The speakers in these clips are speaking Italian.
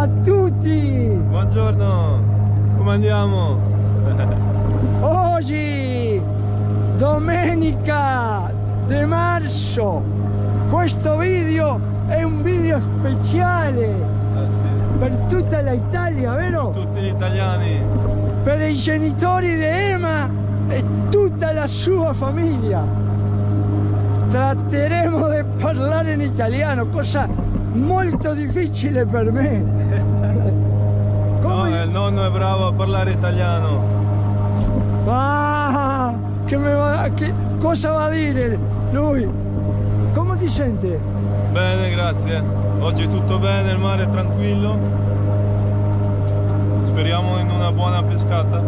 Buongiorno a tutti! Buongiorno! Come andiamo? Oggi, domenica di marzo, questo video è un video speciale per tutta l'Italia, vero? Per tutti gli italiani! Per i genitori di Emma e tutta la sua famiglia. Tratteremo di parlare in italiano, cosa molto difficile per me. No, il nonno è bravo a parlare italiano. Ah, che me va, che cosa va a dire lui? Come ti senti? Bene, grazie. Oggi tutto bene, il mare è tranquillo. Speriamo in una buona pescata.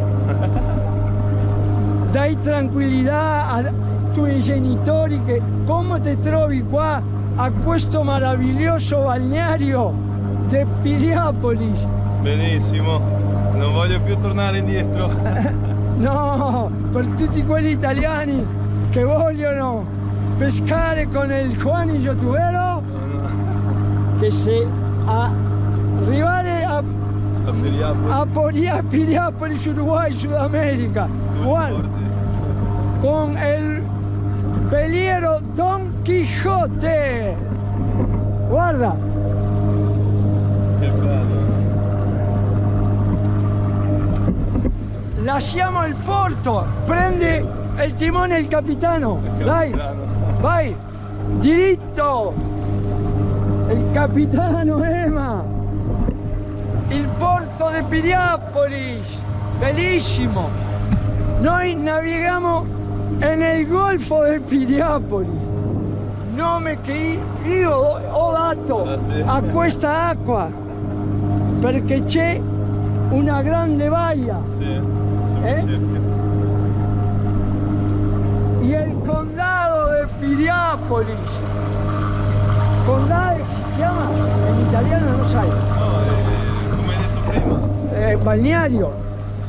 Dai tranquillità ai tuoi genitori che come ti trovi qua a questo maravilloso balneario de Piriápolis. Benissimo, non voglio più tornare indietro. No, per tutti quegli italiani che vogliono pescare con il Juani youtubero, no. Che se arrivare a Piriápolis, Uruguay, Sud America, con il veliero Don Quijote. Guarda. Che bello. Lasciamo il porto. Prende il timone il capitano. Dai. Vai. Diritto. Il capitano Emma. Il porto di Piriápolis. Bellissimo. Noi navighiamo en el Golfo de Piriápolis. No me quedé, io ho dato a questa acqua perché c'è una grande valla. Sí, y el condado de Piriápolis. Condado se llama en italiano no sai. No, come detto prima. Balneario.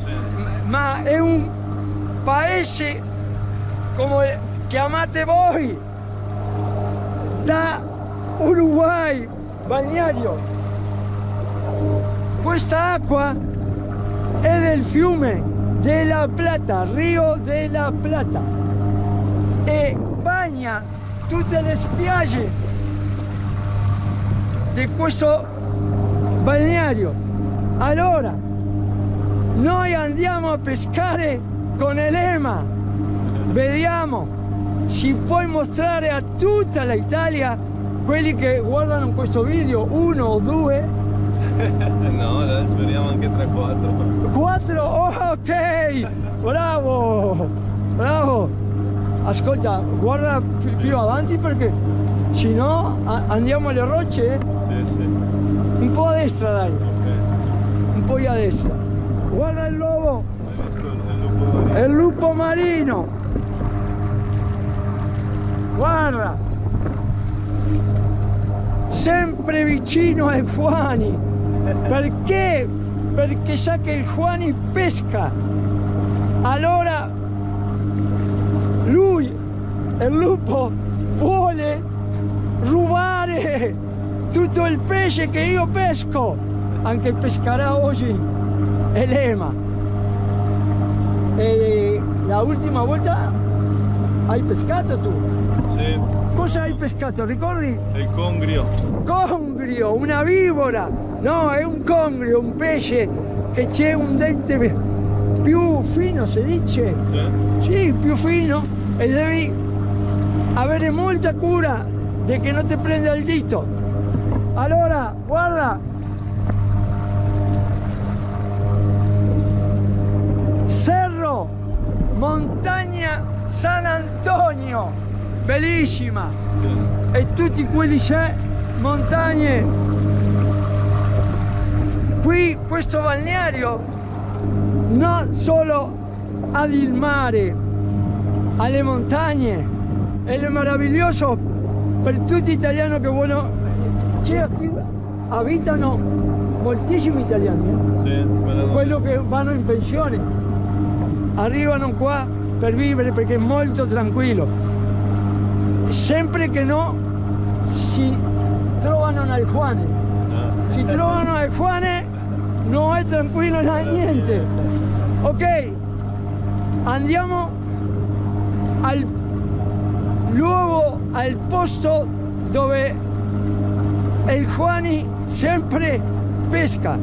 Sí. Ma è un paese como chiamate voi da Uruguay, balneario. Questa acqua è del fiume de la Plata, río de la Plata, e bagna tutte le spiagge di questo balneario. Allora, noi andiamo a pescare con el Ema. Vediamo se puoi mostrare a tutta l'Italia, quelli che guardano questo video, uno o due. No, adesso speriamo anche 3-4. 4? Ok! Bravo! Bravo! Ascolta, guarda più avanti perché se no andiamo alle rocce. Sì, sì. Un po' a destra, dai. Okay. Un po' a destra. Guarda il lobo. Il lupo marino. Guarda, sempre vicino al Juani. Perché? Perché sa che il Juani pesca. Allora lui, il lupo, vuole rubare tutto il pesce che io pesco. Anche pescherà oggi l'Ema. E la ultima volta hai pescato tu? Sí. Cosa hai pescato, ricordi? Il congrio. Congrio, una víbora. No, è un congrio, un pesce che c'è un dente più fino, si dice. Sì. Sì, più fino, e devi avere molta cura di che non ti prenda il dito. Allora, guarda. Cerro, montagna San Antonio. Bellissima! Sì. E tutti quelli montagne. Qui questo balneario non solo ha il mare, ha le montagne, è meraviglioso per tutti gli italiani che vogliono. Cioè, qui abitano moltissimi italiani, sì, quello che vanno in pensione, arrivano qua per vivere perché è molto tranquillo. Sempre che no si trovano al Juani. si trovano il Juane non è tranquillo niente. Ok, andiamo al luogo, al posto dove il Juani sempre pesca,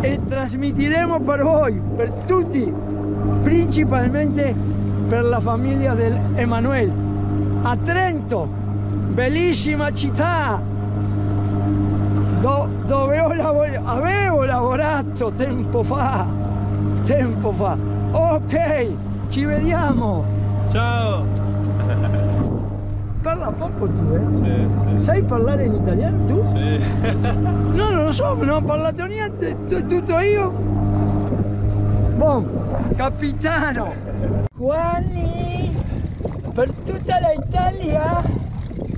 e trasmetteremo per voi, per tutti, principalmente per la famiglia del Emanuel, a Trento, bellissima città dove avevo lavorato tempo fa. Ok, ci vediamo, ciao. Parla poco tu, eh? Sì, sì. Sai parlare in italiano tu? Sì. No, non lo so, non ho parlato niente, tutto io. Buon capitano Juani, per tutta la Italia,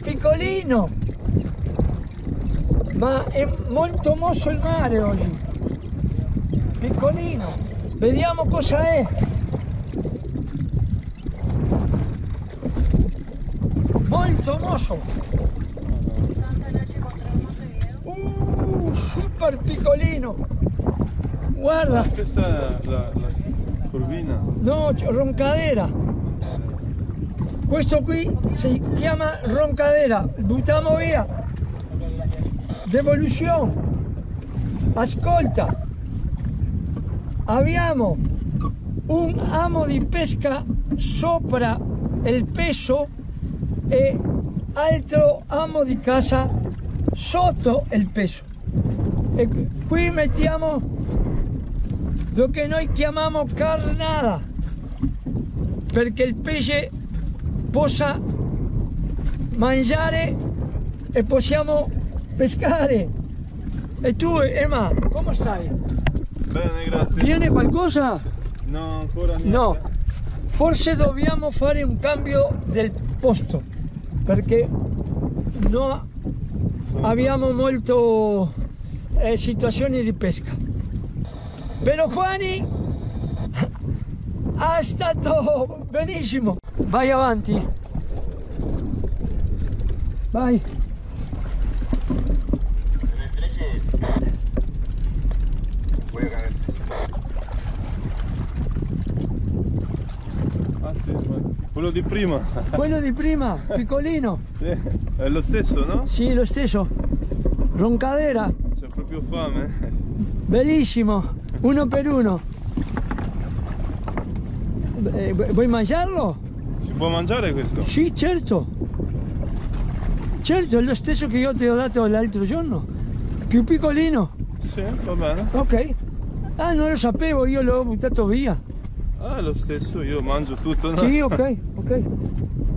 piccolino, ma è molto mosso il mare oggi, piccolino. Vediamo cosa è. Molto mosso. Super piccolino. Guarda. Questa è la curvina. No, roncadera. Questo qui si chiama roncadera. Buttiamo via. Devoluzione. Ascolta. Abbiamo un amo di pesca sopra il peso e altro amo di casa sotto il peso, e qui mettiamo lo che noi chiamiamo carnada, perché il pesce possa mangiare e possiamo pescare. E tu, Emma, come stai? Bene, grazie. Viene qualcosa? No, ancora niente. No, forse dobbiamo fare un cambio del posto, perché no abbiamo molto situazioni di pesca. Però Juani ha stato benissimo. Vai avanti, vai. Quello di prima. Quello di prima, piccolino. Sì, è lo stesso, no? Sì, lo stesso. Roncadera. C'è proprio fame. Bellissimo, uno per uno. Vuoi mangiarlo? Si può mangiare questo? Sì, certo. Certo, è lo stesso che io ti ho dato l'altro giorno. Più piccolino. Sì, va bene. Ok. Ah, non lo sapevo, io l'ho buttato via. Ah, lo stesso, io mangio tutto, no? Sì, ok, ok,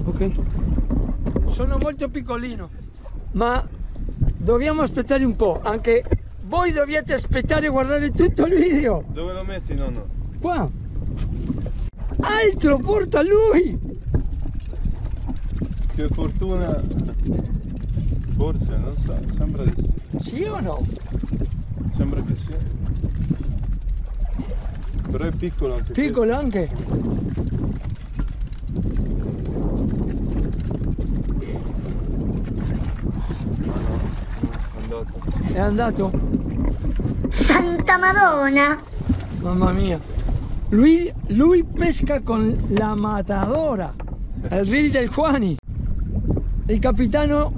ok. Sono molto piccolino, ma dobbiamo aspettare un po', anche voi dovete aspettare e guardare tutto il video. Dove lo metti, nonno? Qua. Altro, porta lui! Che fortuna. Forse, non so, sembra di sì. Sì o no? Sembra che sì. Però è piccolo anche. Piccolo anche. No, è andato. Santa Madonna. Mamma mia. Lui pesca con la matadora. Il reel del Juani. Il capitano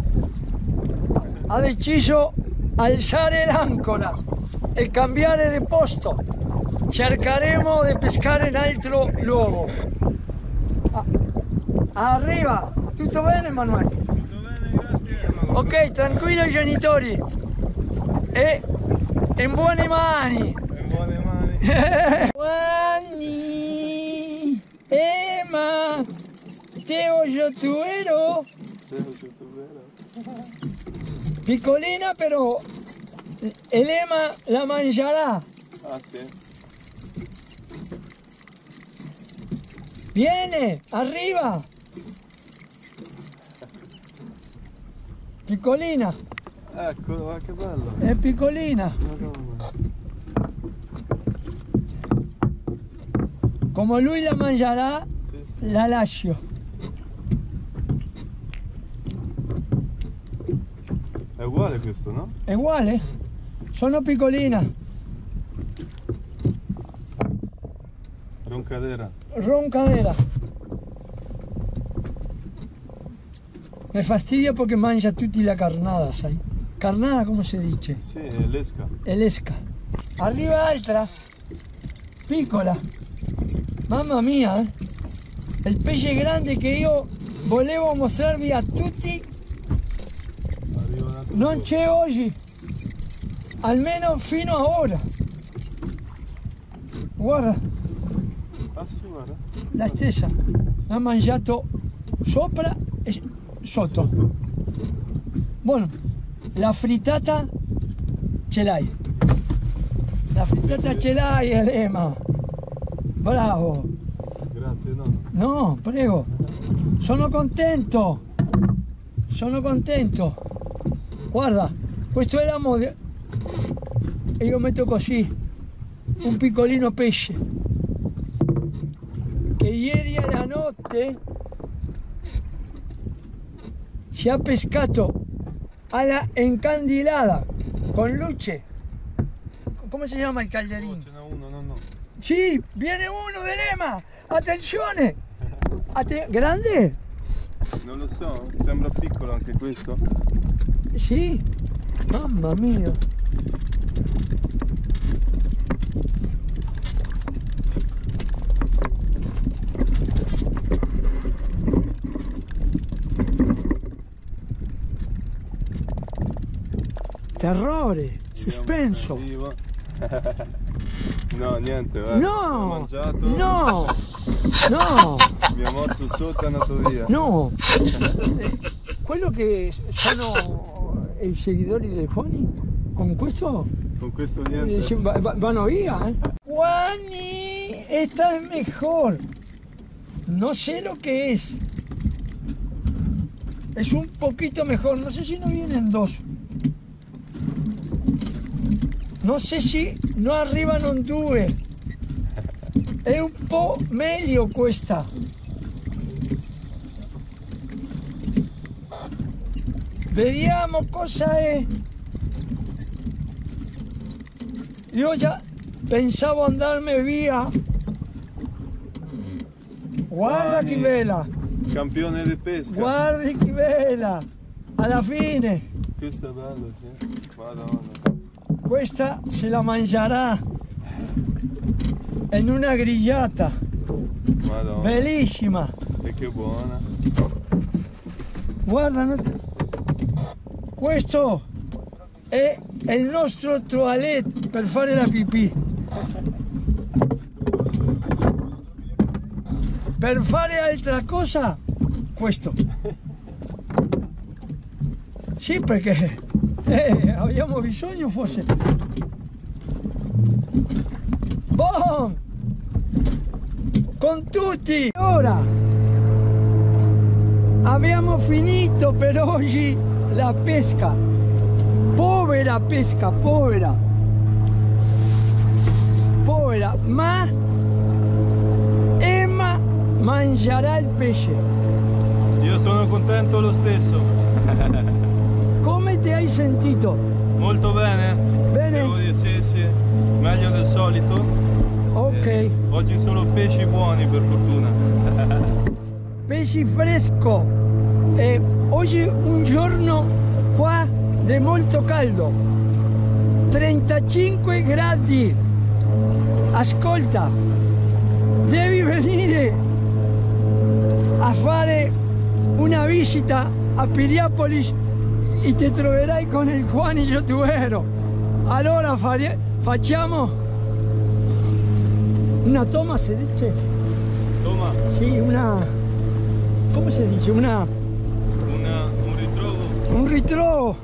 ha deciso alzare l'ancora e cambiare di posto. Cercheremo di pescare in altro luogo. Arriva! Tutto bene, Manuel? Tutto bene, grazie. Ok, tranquillo i genitori. E in buone mani. In buone mani. Juani, Emma, te voglio tu vero. Piccolina però, l'Emma la mangerà. Ah, sì. Viene, arriba. Piccolina. Eccolo, va, che bello. È piccolina. Madonna. Come lui la mangerà, sì, sì. La lascio. È uguale questo, no? È uguale? Sono piccolina. Roncadera. Roncadera. Me fastidia porque mangia tutti la carnada, sai? Carnada, ¿cómo se dice? Sí, elesca. Elesca. Arriba otra. Piccola. Mamma mía, eh. El peje grande che io volevo mostrarvi a tutti. Non c'è oggi, almeno fino a ora. Guarda, la stessa l'ha mangiato sopra e sotto. Buono, la frittata ce l'hai. La frittata ce l'hai, Elema. Bravo. Grazie, nonno. No, prego. Sono contento. Sono contento. Guarda, questo éramos de... E io metto così, un piccolino pesce, che ieri alla notte si ha pescato alla incandilada, con luce. ¿Cómo se llama el calderín? No, uno, no, no. Sí, viene uno de Lema, attenzione! Grande? Non lo so, sembra piccolo anche questo. Sí, mamma mía. Terrore, suspenso. No, niente, va. No, no, no. Mi amor, su sótano todavía. No. Quello che sono i seguidori del Juani, con questo niente. Vanno via, eh. Juani, esta es mejor. No sé lo que es. Es un poquito mejor. No sé si no vienen dos. No sé si no arrivano due. È un po' meglio questa. Vediamo cosa è. Io già pensavo andarmene via. Guarda che vela. Campione di pesca. Guardi che vela. Alla fine. Questa è bella, sì. Madonna. Questa se la mangerà in una grigliata. Madonna. Bellissima. E che buona. Guarda, no. Questo è il nostro toilet per fare la pipì. Per fare altra cosa, questo. Sì, perché abbiamo bisogno forse. Buon! Con tutti! Ora abbiamo finito per oggi. La pesca, povera pesca, povera, povera, ma Emma mangerà il pesce. Io sono contento lo stesso. Come ti hai sentito? Molto bene, bene. Devo dire, sì, meglio del solito. Ok. Oggi solo pesci buoni per fortuna. Pesci fresco. Oggi un giorno qua di molto caldo, 35 gradi, ascolta, devi venire a fare una visita a Piriápolis e ti troverai con il Juani youtuber. Allora facciamo una toma, si dice? Toma? Sì, una... come si dice? Un ritrovo. Un ritrovo.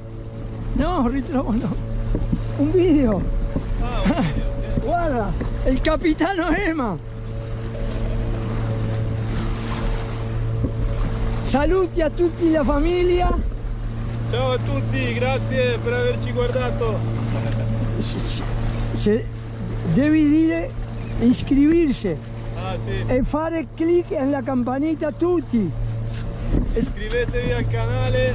No, un ritrovo no. Un video. Ah, un video. Guarda, il capitano Emma. Saluti a tutti la famiglia. Ciao a tutti, grazie per averci guardato. Devi dire iscriversi. Ah, sì. E fare clic nella campanita tutti. Iscrivetevi al canale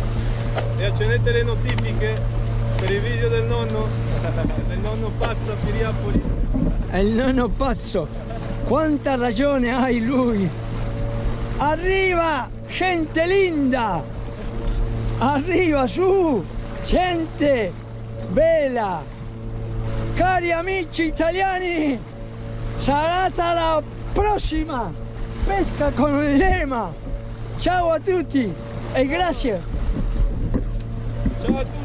e accendete le notifiche. per il video del nonno pazzo a Piriápolis. Il nonno pazzo, quanta ragione hai lui. Arriva, gente linda. Arriva, su, gente bella. Cari amici italiani, sarà la prossima pesca con il lema. Ciao a tutti e grazie. Ciao a tutti.